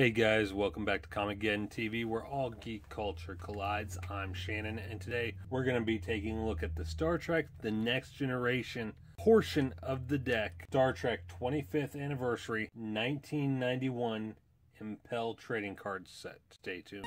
Hey guys, welcome back to Comicgeddon TV, where all geek culture collides. I'm Shannon, and today we're going to be taking a look at the Star Trek The Next Generation portion of the deck. Star Trek 25th Anniversary 1991 Impel Trading Card Set. Stay tuned.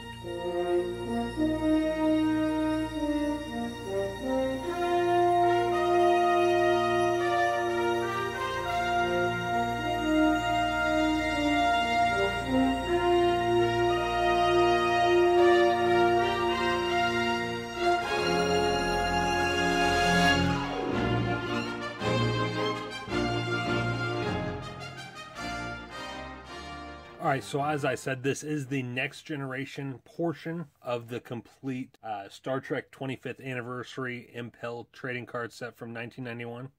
Alright, so as I said, this is the Next Generation portion of the complete Star Trek 25th Anniversary Impel Trading Card Set from 1991.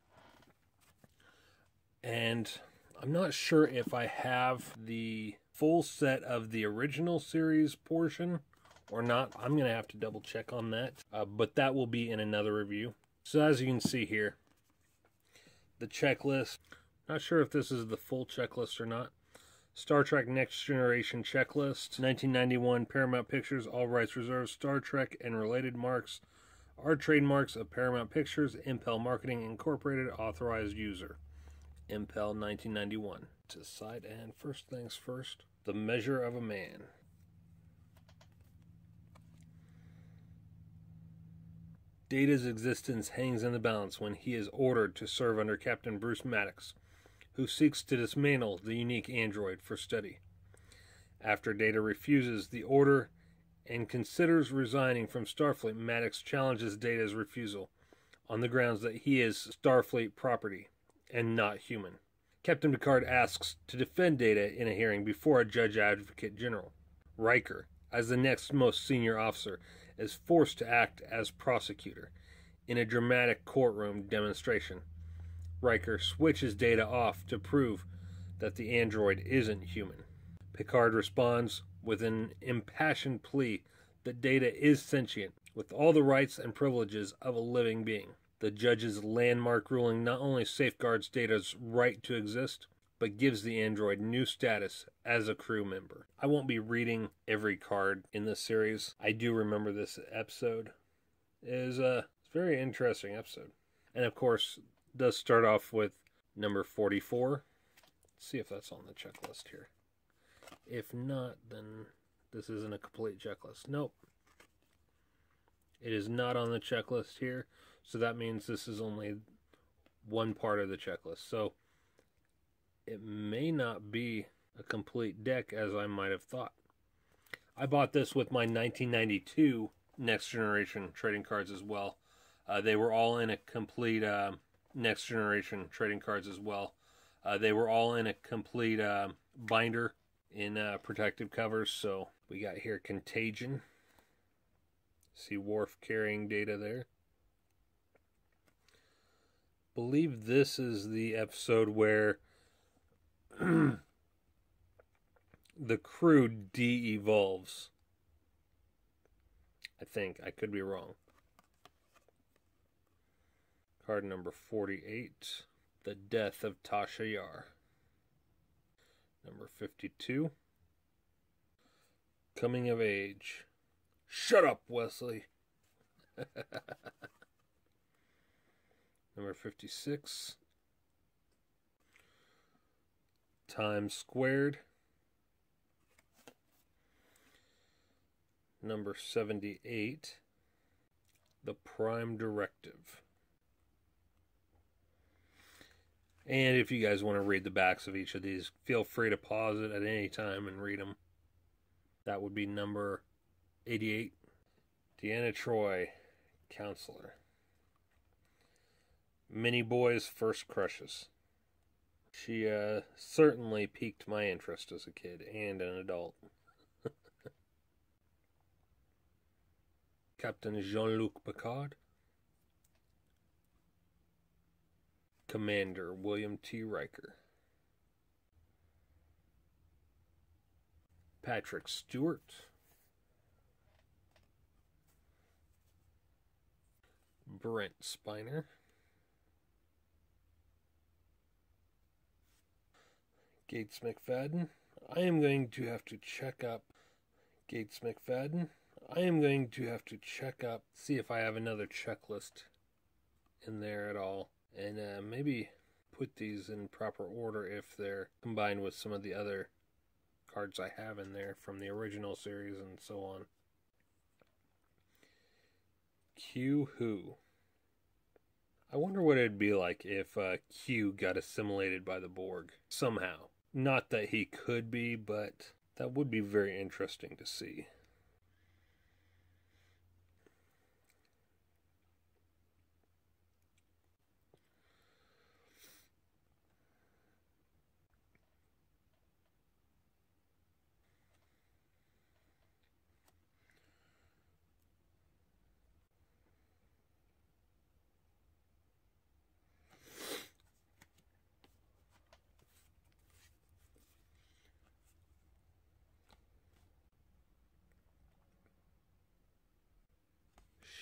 And I'm not sure if I have the full set of the original series portion or not. I'm going to have to double check on that, but that will be in another review. So as you can see here, the checklist. Not sure if this is the full checklist or not. Star Trek Next Generation Checklist, 1991, Paramount Pictures, all rights reserved, Star Trek and related marks are trademarks of Paramount Pictures, Impel Marketing Incorporated, authorized user, Impel 1991. To side and first things first, The Measure of a Man. Data's existence hangs in the balance when he is ordered to serve under Captain Bruce Maddox, who seeks to dismantle the unique android for study. After Data refuses the order and considers resigning from Starfleet, Maddox challenges Data's refusal on the grounds that he is Starfleet property and not human. Captain Picard asks to defend Data in a hearing before a Judge Advocate General. Riker, as the next most senior officer, is forced to act as prosecutor in a dramatic courtroom demonstration. Riker switches Data off to prove that the android isn't human. Picard responds with an impassioned plea that Data is sentient, with all the rights and privileges of a living being. The judge's landmark ruling not only safeguards Data's right to exist, but gives the android new status as a crew member. I won't be reading every card in this series. I do remember this episode. It is a very interesting episode. And of course, does start off with number 44. Let's see if that's on the checklist here. If not, then this isn't a complete checklist. Nope. It is not on the checklist here. So that means this is only one part of the checklist. So it may not be a complete deck as I might have thought. I bought this with my 1992 Next Generation trading cards as well. They were all in a complete binder in protective covers. So we got here Contagion. See Worf carrying Data there. Believe this is the episode where the crew de-evolves. I think. I could be wrong. Card number 48, The Death of Tasha Yar. Number 52, Coming of Age. Shut up, Wesley. Number 56, Time Squared. Number 78, The Prime Directive. And if you guys want to read the backs of each of these, feel free to pause it at any time and read them. That would be number 88. Deanna Troy, Counselor. Many Boys' First Crushes. She certainly piqued my interest as a kid and an adult. Captain Jean-Luc Picard. Commander William T. Riker. Patrick Stewart. Brent Spiner. Gates McFadden. I am going to have to check up Gates McFadden. I am going to have to check up, see if I have another checklist in there at all. And maybe put these in proper order if they're combined with some of the other cards I have in there from the original series and so on. Q who? I wonder what it'd be like if Q got assimilated by the Borg somehow. Not that he could be, but that would be very interesting to see.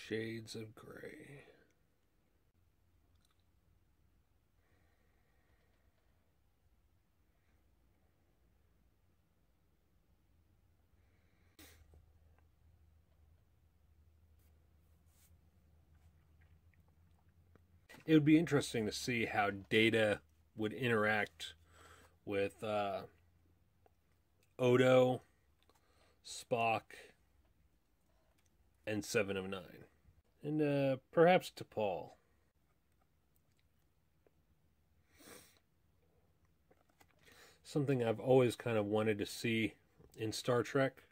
Shades of Grey. It would be interesting to see how Data would interact with Odo, Spock, and Seven of Nine. And perhaps to Paul. Something I've always kind of wanted to see in Star Trek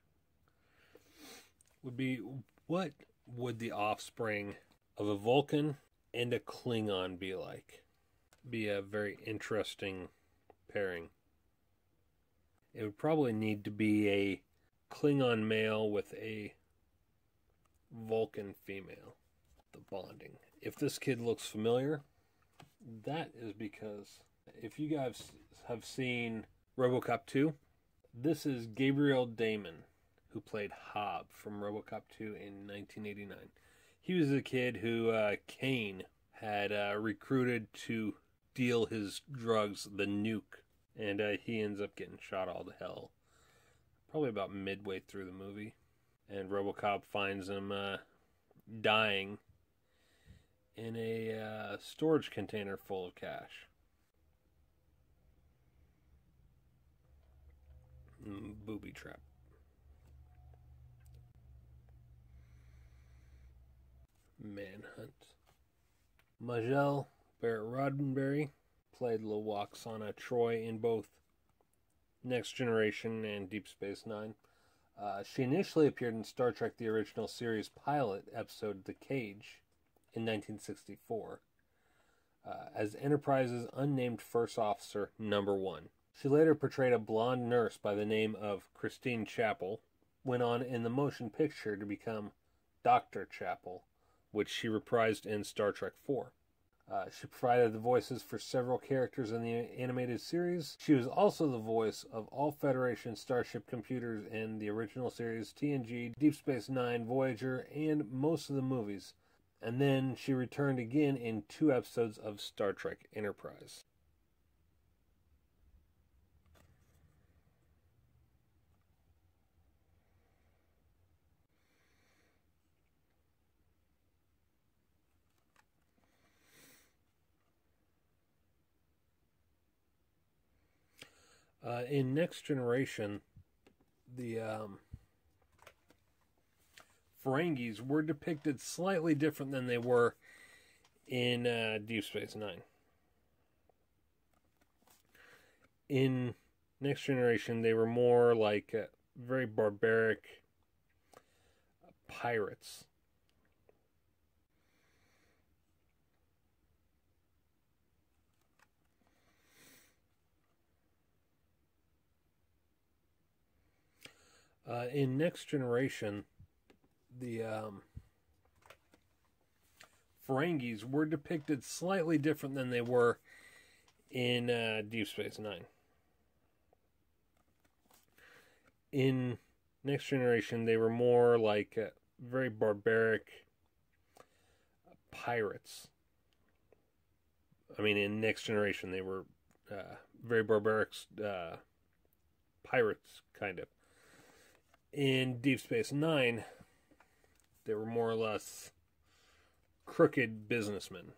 would be, what would the offspring of a Vulcan and a Klingon be like? Be a very interesting pairing. It would probably need to be a Klingon male with a Vulcan female. The bonding. If this kid looks familiar, that is because if you guys have seen RoboCop 2, this is Gabriel Damon, who played Hob from RoboCop 2 in 1989. He was the kid who Kane had recruited to deal his drugs, the nuke, and he ends up getting shot all to hell. Probably about midway through the movie. And RoboCop finds him dying in a storage container full of cash. Booby trap. Manhunt. Majel Barrett-Roddenberry played Lawaksana Troy in both Next Generation and Deep Space Nine. She initially appeared in Star Trek The Original Series pilot episode The Cage in 1964 as Enterprise's unnamed first officer, Number One. She later portrayed a blonde nurse by the name of Christine Chapel, went on in the motion picture to become Dr. Chapel, which she reprised in Star Trek IV. She provided the voices for several characters in the animated series. She was also the voice of all Federation Starship computers in the original series, TNG, Deep Space Nine, Voyager, and most of the movies. And then she returned again in 2 episodes of Star Trek Enterprise. In Next Generation, the Ferengis were depicted slightly different than they were in Deep Space Nine. In Next Generation, they were more like very barbaric pirates. In Next Generation, the Ferengis were depicted slightly different than they were in Deep Space Nine. In Next Generation, they were more like very barbaric pirates. I mean, in Next Generation, they were very barbaric pirates, kind of. In Deep Space Nine, they were more or less crooked businessmen.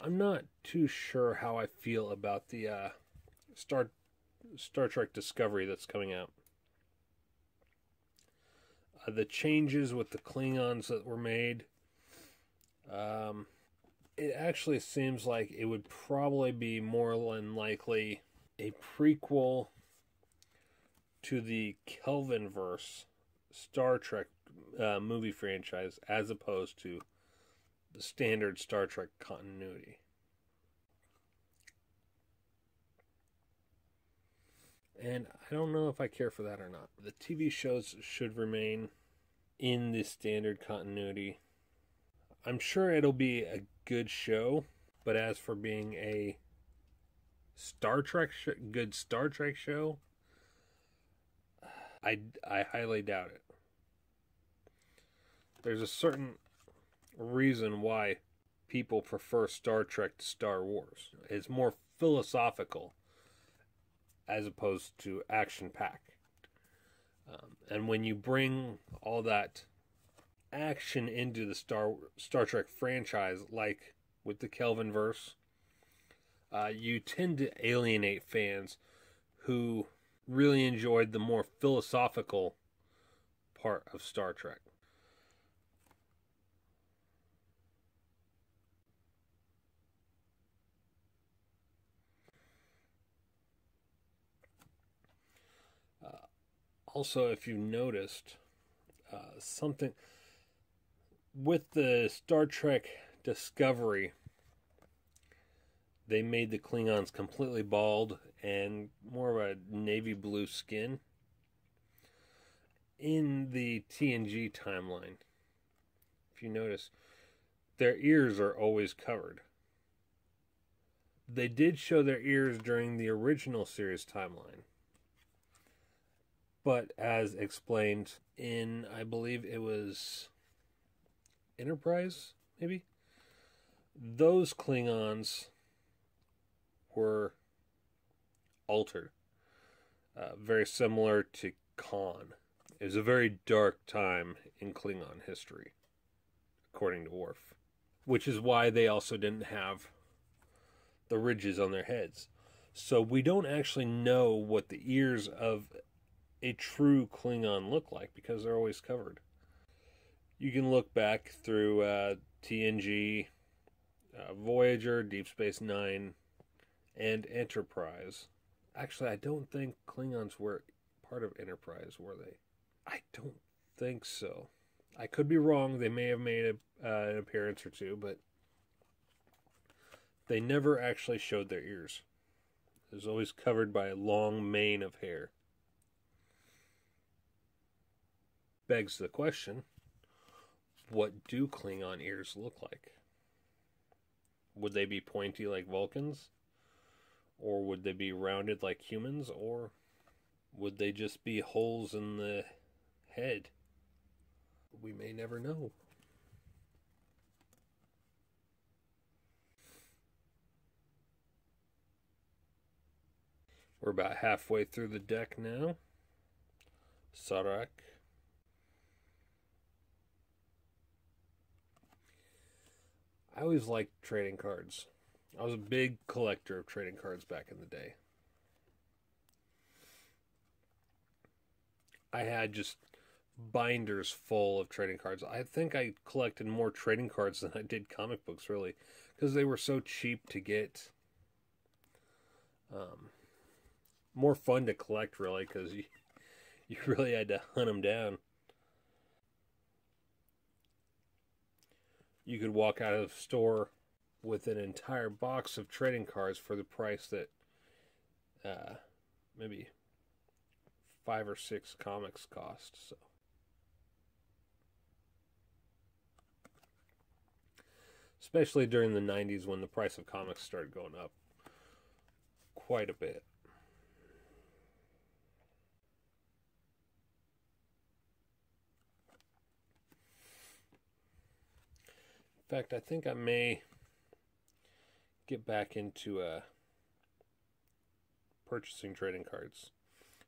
I'm not too sure how I feel about the Star Trek Discovery that's coming out. The changes with the Klingons that were made, it actually seems like it would probably be more than likely a prequel to the Kelvinverse Star Trek movie franchise as opposed to the standard Star Trek continuity. And I don't know if I care for that or not. The TV shows should remain in the standard continuity. I'm sure it'll be a good show, but as for being a good Star Trek show, I highly doubt it. There's a certain reason why people prefer Star Trek to Star Wars. It's more philosophical as opposed to action-packed. And when you bring all that action into the Star Trek franchise, like with the Kelvinverse, you tend to alienate fans who really enjoyed the more philosophical part of Star Trek. Also, if you noticed, something with the Star Trek Discovery, they made the Klingons completely bald and more of a navy blue skin. In the TNG timeline, if you notice, their ears are always covered. They did show their ears during the original series timeline. But as explained in, I believe it was Enterprise, maybe? Those Klingons were altered. Very similar to Khan. It was a very dark time in Klingon history, according to Worf. Which is why they also didn't have the ridges on their heads. So we don't actually know what the ears of a true Klingon look like, because they're always covered. You can look back through TNG, Voyager, Deep Space Nine, and Enterprise. Actually, I don't think Klingons were part of Enterprise, were they? I don't think so. I could be wrong. They may have made an appearance or two, but they never actually showed their ears. It was always covered by a long mane of hair. Begs the question, what do Klingon ears look like? Would they be pointy like Vulcans? Or would they be rounded like humans? Or would they just be holes in the head? We may never know. We're about halfway through the deck now. Sarak. I always liked trading cards. I was a big collector of trading cards back in the day. I had just binders full of trading cards. I think I collected more trading cards than I did comic books, really, because they were so cheap to get. More fun to collect, really, because you really had to hunt them down. You could walk out of the store with an entire box of trading cards for the price that maybe 5 or 6 comics cost. So especially during the 90s, when the price of comics started going up quite a bit. In fact, I think I may get back into purchasing trading cards.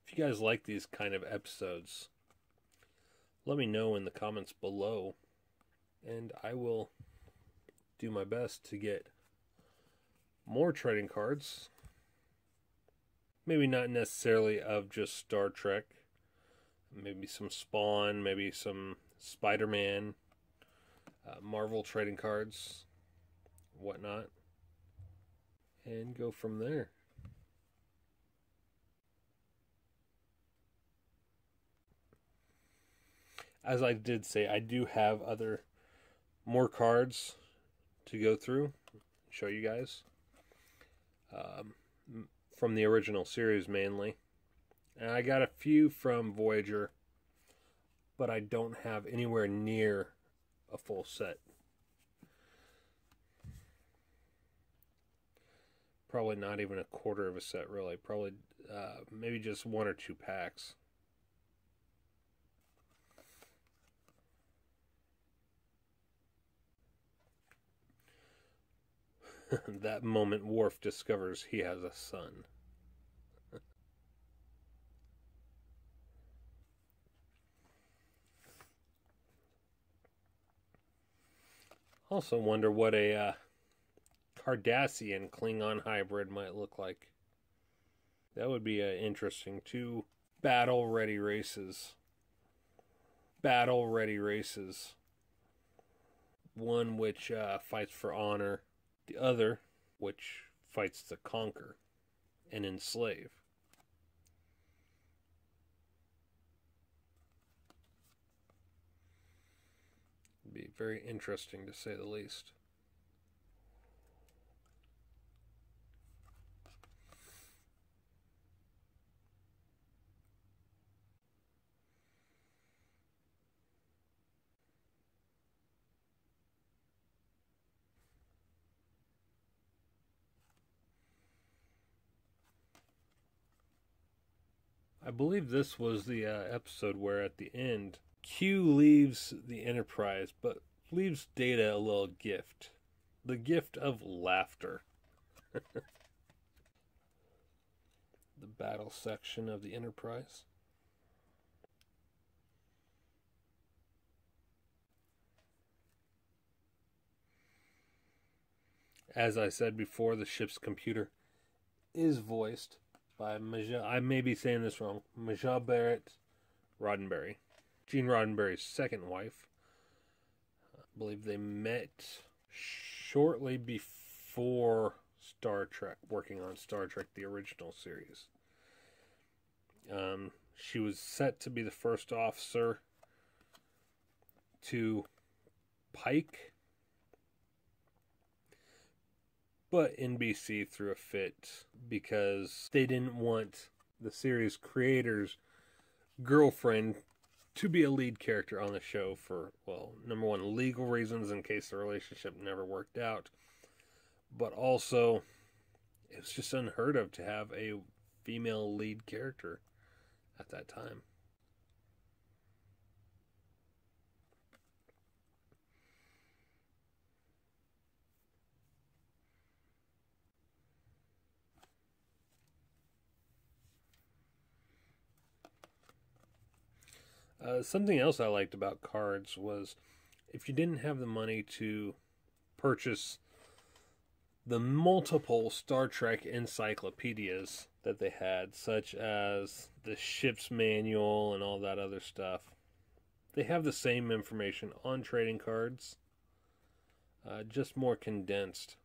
If you guys like these kind of episodes, let me know in the comments below, and I will do my best to get more trading cards. Maybe not necessarily of just Star Trek. Maybe some Spawn, maybe some Spider-Man, Marvel trading cards, whatnot, and go from there. As I did say, I do have other more cards to go through and show you guys. From the original series mainly. And I got a few from Voyager, but I don't have anywhere near a full set. Probably not even a quarter of a set, really. Probably maybe just one or two packs. That moment Worf discovers he has a son. Also wonder what a Cardassian Klingon hybrid might look like. That would be interesting. Two battle-ready races. Battle-ready races. One which fights for honor. The other, which fights to conquer and enslave. It'd be very interesting, to say the least. I believe this was the episode where at the end, Q leaves the Enterprise, but leaves Data a little gift. The gift of laughter. The battle section of the Enterprise. As I said before, the ship's computer is voiced by Majel, I may be saying this wrong, Majel Barrett-Roddenberry, Gene Roddenberry's second wife. I believe they met shortly before Star Trek, working on Star Trek, the original series. She was set to be the first officer to Pike, but NBC threw a fit because they didn't want the series creator's girlfriend to be a lead character on the show for, well, number one, legal reasons in case the relationship never worked out. But also, it was just unheard of to have a female lead character at that time. Something else I liked about cards was if you didn't have the money to purchase the multiple Star Trek encyclopedias that they had, such as the ship's manual and all that other stuff, they have the same information on trading cards, just more condensed.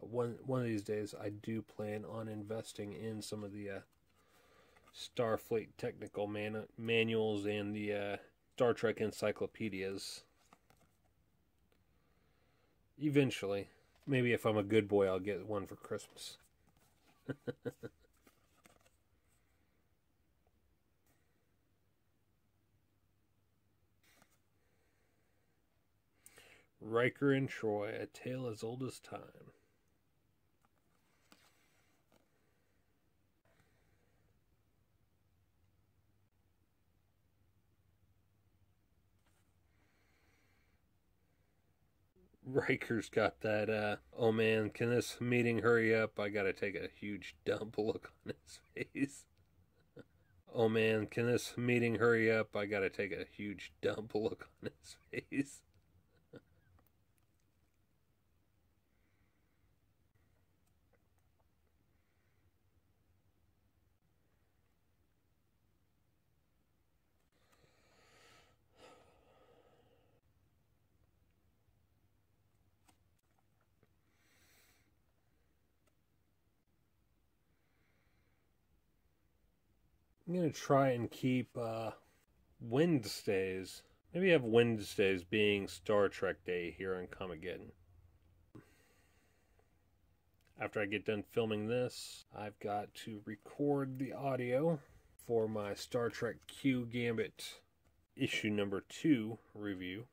One of these days, I do plan on investing in some of the Starfleet technical manuals and the Star Trek encyclopedias. Eventually. Maybe if I'm a good boy, I'll get one for Christmas. Riker and Troy, a tale as old as time. Riker's got that, oh man, can this meeting hurry up? I gotta take a huge dump look on his face. Oh man, can this meeting hurry up? I gotta take a huge dump look on his face. I'm going to try and keep Wednesdays. Maybe have Wednesdays being Star Trek Day here on Comicgeddon. After I get done filming this, I've got to record the audio for my Star Trek Q Gambit issue number 2 review.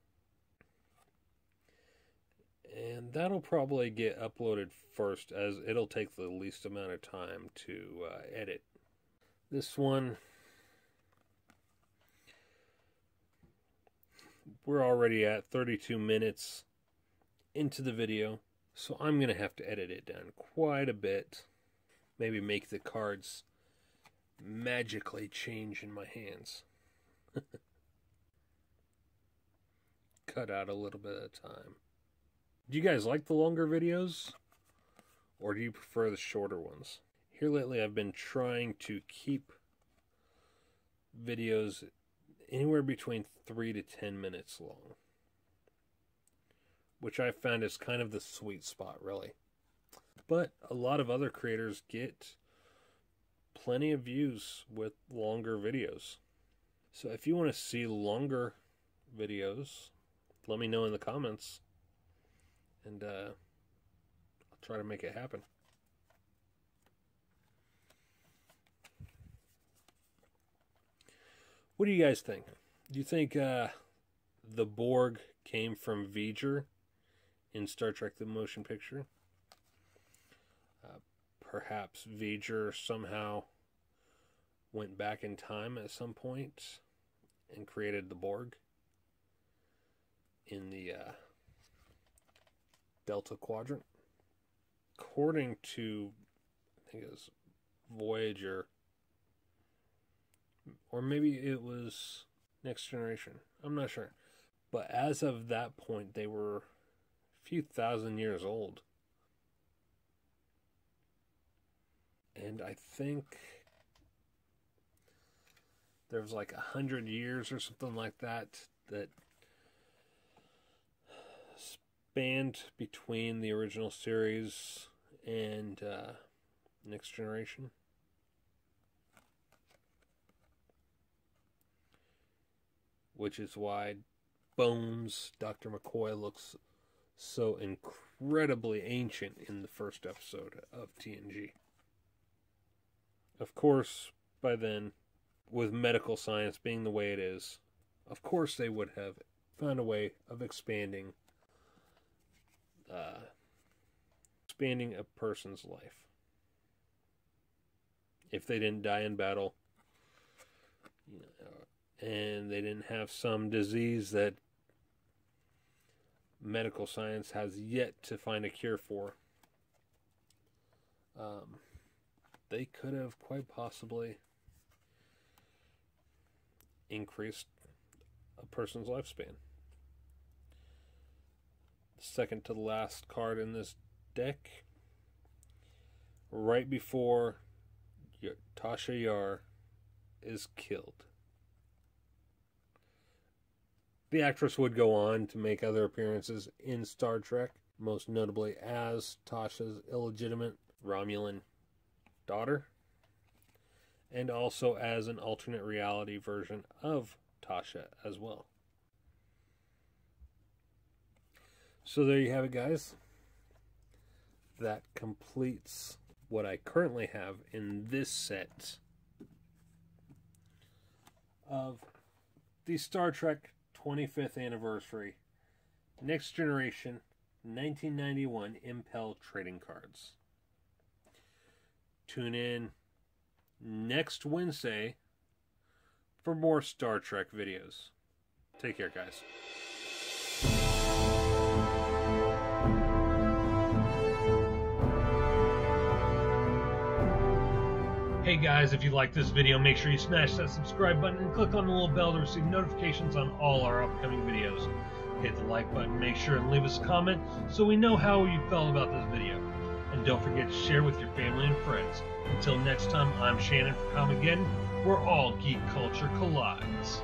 And that'll probably get uploaded first, as it'll take the least amount of time to edit. This one, we're already at 32 minutes into the video, so I'm going to have to edit it down quite a bit. Maybe make the cards magically change in my hands. Cut out a little bit of time. Do you guys like the longer videos, or do you prefer the shorter ones? Here lately I've been trying to keep videos anywhere between 3 to 10 minutes long, which I found is kind of the sweet spot, really. But a lot of other creators get plenty of views with longer videos. So if you want to see longer videos, let me know in the comments, and I'll try to make it happen. What do you guys think? Do you think the Borg came from V'ger in Star Trek the Motion Picture? Perhaps V'ger somehow went back in time at some point and created the Borg in the Delta Quadrant? According to, I think it was Voyager, or maybe it was Next Generation, I'm not sure. But as of that point, they were a few thousand years old. And I think there was like 100 years or something like that that spanned between the original series and Next Generation. Which is why Bones, Dr. McCoy, looks so incredibly ancient in the first episode of TNG. Of course, by then, with medical science being the way it is, of course they would have found a way of expanding a person's life. If they didn't die in battle, you know, and they didn't have some disease that medical science has yet to find a cure for, they could have quite possibly increased a person's lifespan. The second to the last card in this deck, right before Tasha Yar is killed. The actress would go on to make other appearances in Star Trek, most notably as Tasha's illegitimate Romulan daughter, and also as an alternate reality version of Tasha as well. So there you have it, guys. That completes what I currently have in this set of the Star Trek 25th Anniversary, Next Generation, 1991 Impel Trading Cards. Tune in next Wednesday for more Star Trek videos. Take care, guys. Hey guys, if you like this video, make sure you smash that subscribe button and click on the little bell to receive notifications on all our upcoming videos. Hit the like button, make sure and leave us a comment so we know how you felt about this video. And don't forget to share with your family and friends. Until next time, I'm Shannon for Comicgeddon, where all geek culture collides.